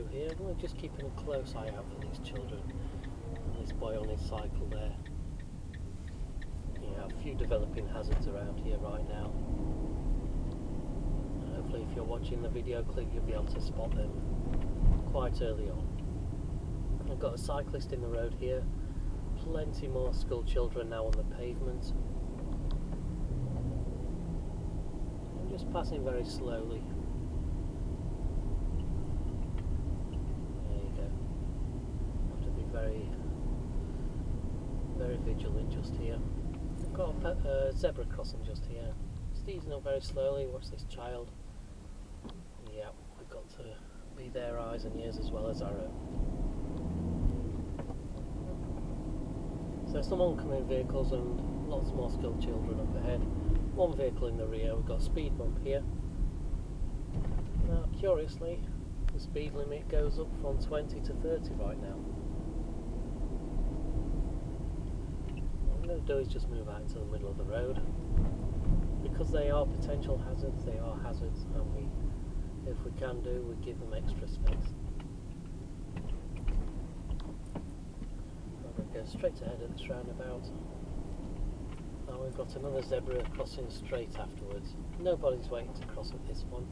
through here. We're just keeping a close eye out for these children and this boy on his cycle there. Yeah, a few developing hazards around here right now. And hopefully if you're watching the video clip you'll be able to spot them quite early on. I've got a cyclist in the road here, plenty more school children now on the pavement. I'm just passing very slowly. There you go. Have to be very, very vigilant just here. I've got a zebra crossing just here. Steve's up very slowly, watch this child. Yeah, we've got to be their eyes and ears as well as our own. So some oncoming vehicles and lots more skilled children up ahead. One vehicle in the rear, we've got a speed bump here. Now curiously, the speed limit goes up from 20 to 30 right now. What I'm going to do is just move out into the middle of the road. Because they are potential hazards, they are hazards, and we, if we can do, we give them extra space. Go straight ahead at this roundabout. Now we've got another zebra crossing straight afterwards. Nobody's waiting to cross at this one.